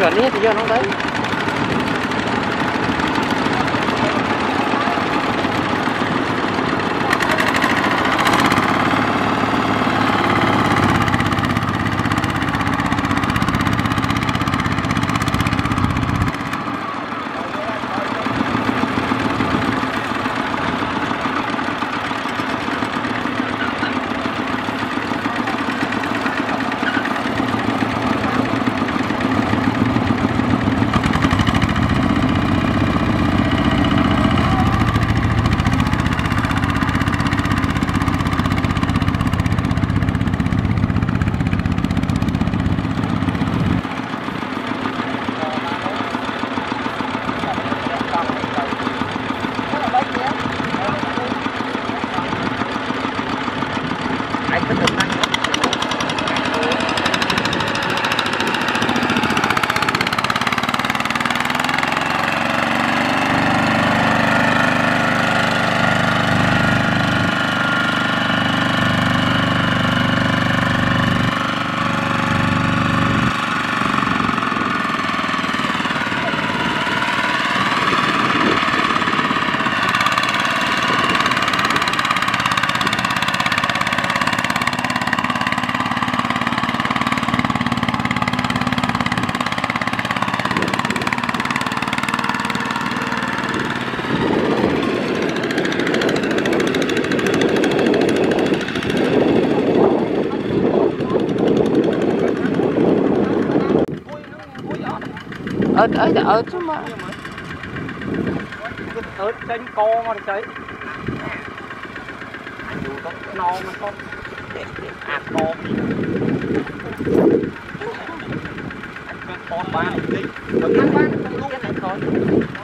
Gần thì giờ nó đấy. ớt mà. Ớt chanh co mà cháy. Dù có no mà không. Ác no. Anh cứ con ba này đi. Đừng ăn ba, đừng luôn.